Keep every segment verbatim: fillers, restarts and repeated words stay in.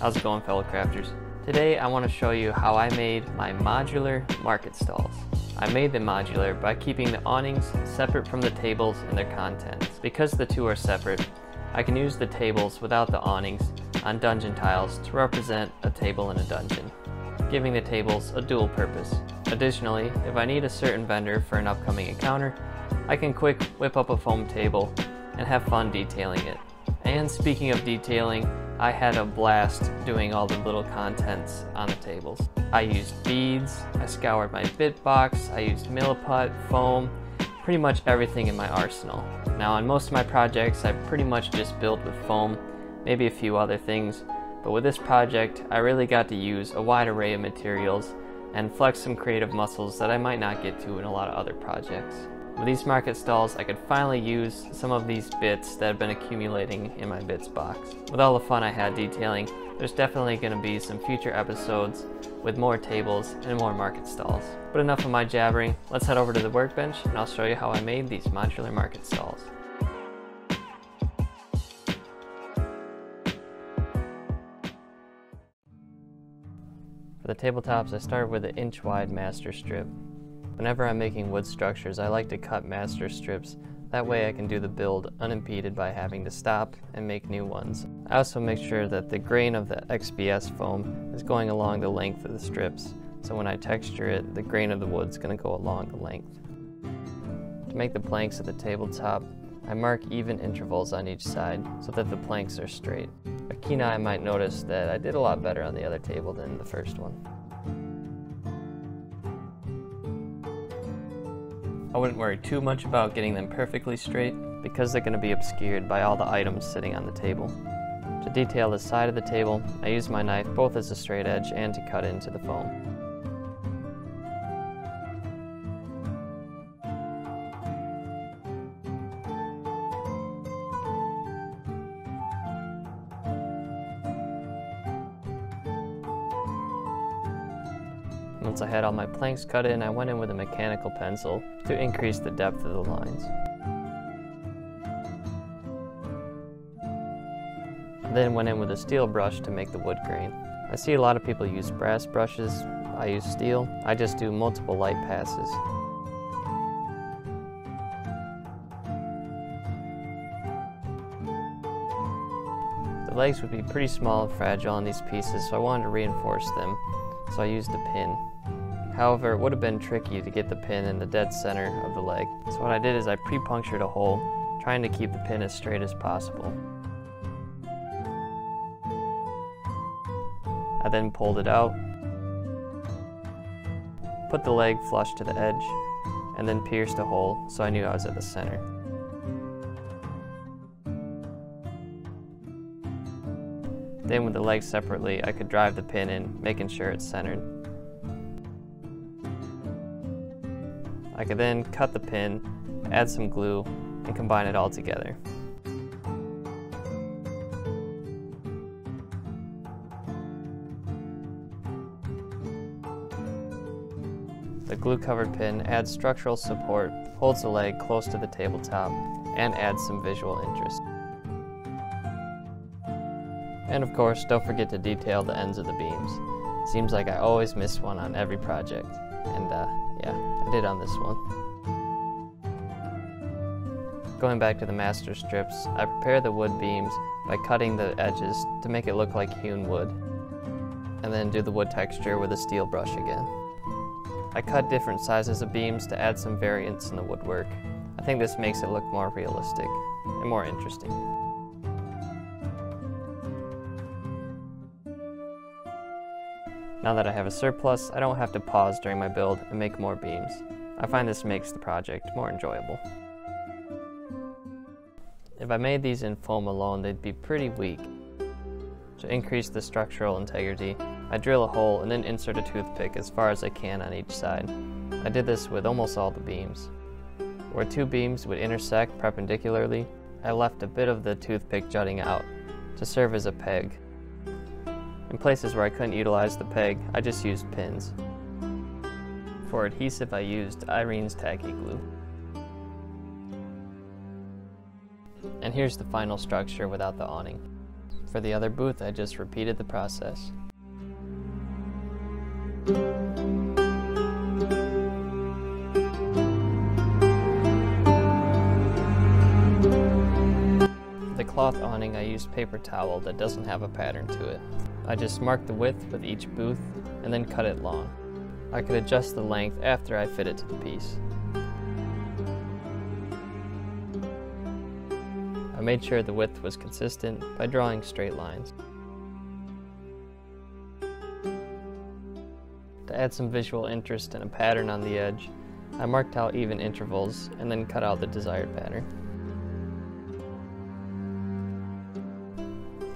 How's it going, fellow crafters? Today I want to show you how I made my modular market stalls. I made them modular by keeping the awnings separate from the tables and their contents. Because the two are separate, I can use the tables without the awnings on dungeon tiles to represent a table in a dungeon, giving the tables a dual purpose. Additionally, if I need a certain vendor for an upcoming encounter, I can quick whip up a foam table and have fun detailing it. And speaking of detailing, I had a blast doing all the little contents on the tables. I used beads, I scoured my bit box, I used Milliput, foam, pretty much everything in my arsenal. Now on most of my projects, I pretty much just build with foam, maybe a few other things, but with this project, I really got to use a wide array of materials and flex some creative muscles that I might not get to in a lot of other projects. With these market stalls, I could finally use some of these bits that have been accumulating in my bits box. With all the fun I had detailing, there's definitely going to be some future episodes with more tables and more market stalls. But enough of my jabbering, let's head over to the workbench and I'll show you how I made these modular market stalls. For the tabletops, I started with an inch wide master strip. Whenever I'm making wood structures, I like to cut master strips. That way I can do the build unimpeded by having to stop and make new ones. I also make sure that the grain of the X P S foam is going along the length of the strips. So when I texture it, the grain of the wood is going to go along the length. To make the planks of the tabletop, I mark even intervals on each side so that the planks are straight. A keen eye might notice that I did a lot better on the other table than the first one. I wouldn't worry too much about getting them perfectly straight because they're going to be obscured by all the items sitting on the table. To detail the side of the table, I use my knife both as a straight edge and to cut into the foam. Once I had all my planks cut in, I went in with a mechanical pencil to increase the depth of the lines. I then went in with a steel brush to make the wood grain. I see a lot of people use brass brushes. I use steel. I just do multiple light passes. The legs would be pretty small and fragile on these pieces, so I wanted to reinforce them, so I used a pin. However, it would have been tricky to get the pin in the dead center of the leg. So what I did is I pre-punctured a hole, trying to keep the pin as straight as possible. I then pulled it out, put the leg flush to the edge, and then pierced a hole so I knew I was at the center. Then with the legs separately, I could drive the pin in, making sure it's centered. I could then cut the pin, add some glue, and combine it all together. The glue-covered pin adds structural support, holds the leg close to the tabletop, and adds some visual interest. And of course, don't forget to detail the ends of the beams. Seems like I always miss one on every project. And uh, yeah, I did on this one. Going back to the master strips, I prepare the wood beams by cutting the edges to make it look like hewn wood. And then do the wood texture with a steel brush again. I cut different sizes of beams to add some variance in the woodwork. I think this makes it look more realistic and more interesting. Now that I have a surplus, I don't have to pause during my build and make more beams. I find this makes the project more enjoyable. If I made these in foam alone, they'd be pretty weak. To increase the structural integrity, I drill a hole and then insert a toothpick as far as I can on each side. I did this with almost all the beams. Where two beams would intersect perpendicularly, I left a bit of the toothpick jutting out to serve as a peg. In places where I couldn't utilize the peg, I just used pins. For adhesive, I used Irene's tacky glue. And here's the final structure without the awning. For the other booth, I just repeated the process. For the cloth awning, I used paper towel that doesn't have a pattern to it. I just marked the width with each booth and then cut it long. I could adjust the length after I fit it to the piece. I made sure the width was consistent by drawing straight lines. To add some visual interest and a pattern on the edge, I marked out even intervals and then cut out the desired pattern.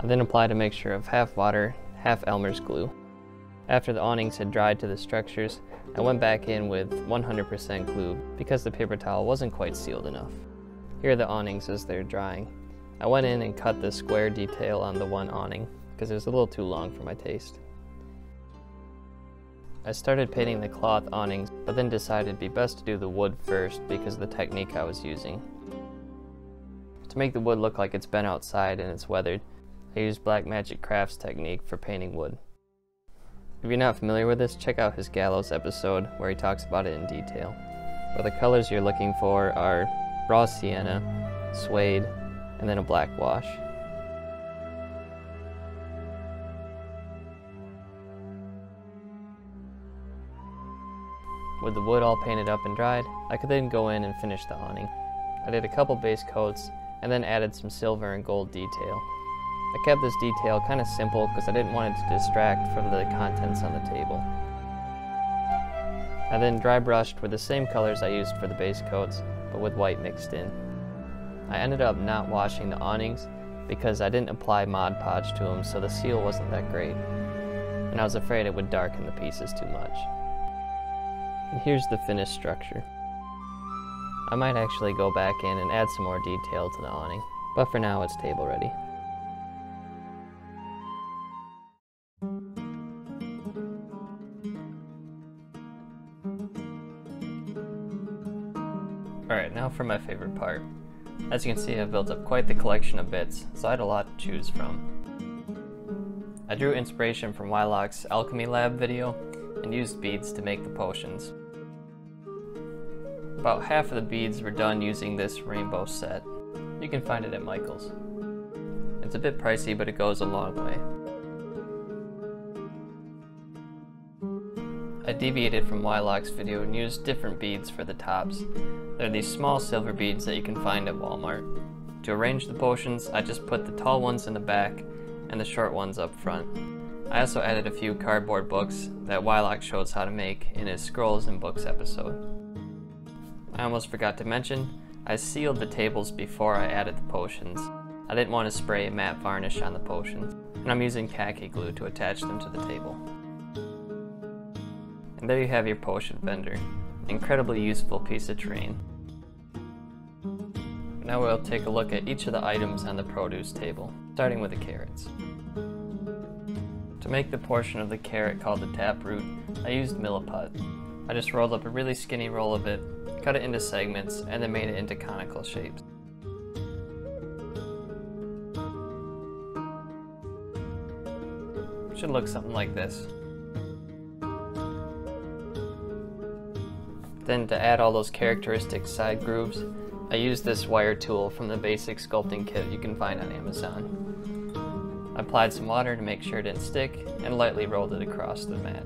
I then applied a mixture of half water, half Elmer's glue. After the awnings had dried to the structures, I went back in with one hundred percent glue because the paper towel wasn't quite sealed enough. Here are the awnings as they're drying. I went in and cut the square detail on the one awning because it was a little too long for my taste. I started painting the cloth awnings, but then decided it'd be best to do the wood first because of the technique I was using. To make the wood look like it's been outside and it's weathered, I used Black Magic Crafts technique for painting wood. If you're not familiar with this, check out his Gallows episode where he talks about it in detail. But the colors you're looking for are raw sienna, suede, and then a black wash. With the wood all painted up and dried, I could then go in and finish the awning. I did a couple base coats and then added some silver and gold detail. I kept this detail kind of simple because I didn't want it to distract from the contents on the table. I then dry brushed with the same colors I used for the base coats, but with white mixed in. I ended up not washing the awnings because I didn't apply Mod Podge to them, so the seal wasn't that great, and I was afraid it would darken the pieces too much. And here's the finished structure. I might actually go back in and add some more detail to the awning, but for now it's table ready. Alright, now for my favorite part. As you can see, I've built up quite the collection of bits, so I had a lot to choose from. I drew inspiration from Wyloch's Alchemy Lab video and used beads to make the potions. About half of the beads were done using this rainbow set. You can find it at Michael's. It's a bit pricey, but it goes a long way. I deviated from Wyloch's video and used different beads for the tops. They're these small silver beads that you can find at Walmart. To arrange the potions, I just put the tall ones in the back and the short ones up front. I also added a few cardboard books that Wyloch shows how to make in his Scrolls and Books episode. I almost forgot to mention, I sealed the tables before I added the potions. I didn't want to spray matte varnish on the potions, and I'm using khaki glue to attach them to the table. And there you have your potion vendor. Incredibly useful piece of terrain. Now we'll take a look at each of the items on the produce table, starting with the carrots. To make the portion of the carrot called the taproot, I used Milliput. I just rolled up a really skinny roll of it, cut it into segments, and then made it into conical shapes. It should look something like this. Then to add all those characteristic side grooves, I used this wire tool from the basic sculpting kit you can find on Amazon. I applied some water to make sure it didn't stick and lightly rolled it across the mat.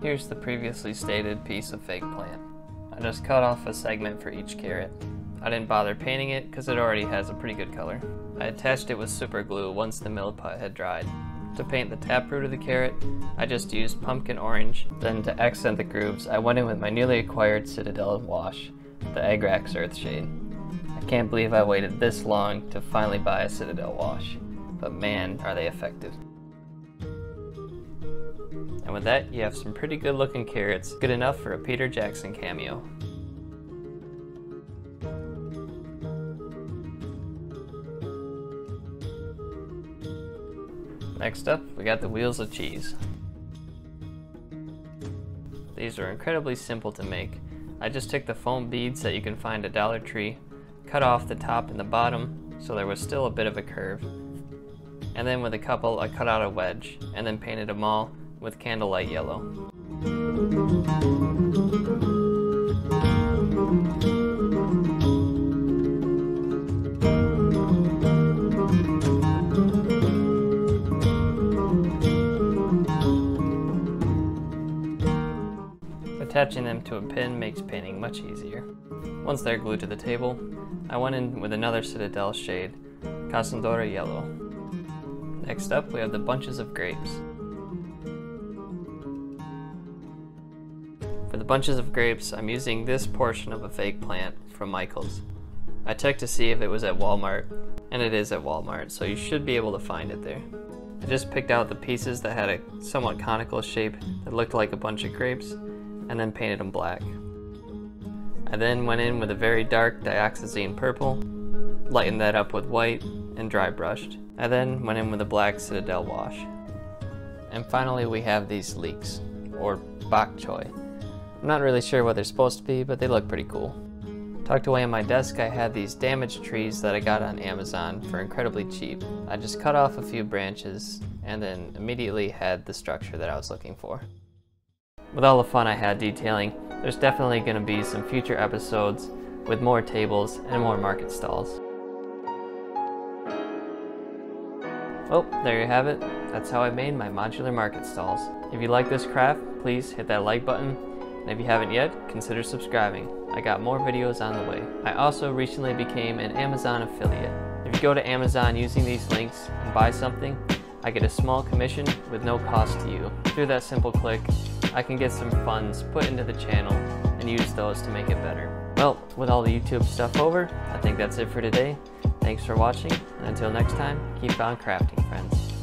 Here's the previously stated piece of fake plant. I just cut off a segment for each carrot. I didn't bother painting it because it already has a pretty good color. I attached it with super glue once the Milliput had dried. To paint the taproot of the carrot, I just used pumpkin orange. Then to accent the grooves, I went in with my newly acquired Citadel wash, the Agrax Earthshade. I can't believe I waited this long to finally buy a Citadel wash, but man, are they effective. And with that, you have some pretty good looking carrots, good enough for a Peter Jackson cameo. Next up, we got the wheels of cheese. These are incredibly simple to make. I just took the foam beads that you can find at Dollar Tree, cut off the top and the bottom so there was still a bit of a curve, and then with a couple I cut out a wedge and then painted them all with candlelight yellow. Attaching them to a pin makes painting much easier. Once they're glued to the table, I went in with another Citadel shade, Casandora Yellow. Next up, we have the bunches of grapes. For the bunches of grapes, I'm using this portion of a fake plant from Michael's. I checked to see if it was at Walmart, and it is at Walmart, so you should be able to find it there. I just picked out the pieces that had a somewhat conical shape that looked like a bunch of grapes, and then painted them black. I then went in with a very dark dioxazine purple, lightened that up with white, and dry brushed. I then went in with a black Citadel wash. And finally we have these leeks, or bok choy. I'm not really sure what they're supposed to be, but they look pretty cool. Tucked away in my desk I had these damaged trees that I got on Amazon for incredibly cheap. I just cut off a few branches and then immediately had the structure that I was looking for. With all the fun I had detailing, there's definitely going to be some future episodes with more tables and more market stalls. Well, there you have it. That's how I made my modular market stalls. If you like this craft, please hit that like button, and if you haven't yet, consider subscribing. I got more videos on the way. I also recently became an Amazon affiliate. If you go to Amazon using these links and buy something, I get a small commission with no cost to you. Through that simple click, I can get some funds put into the channel and use those to make it better. Well, with all the YouTube stuff over, I think that's it for today. Thanks for watching, and until next time, keep on crafting, friends.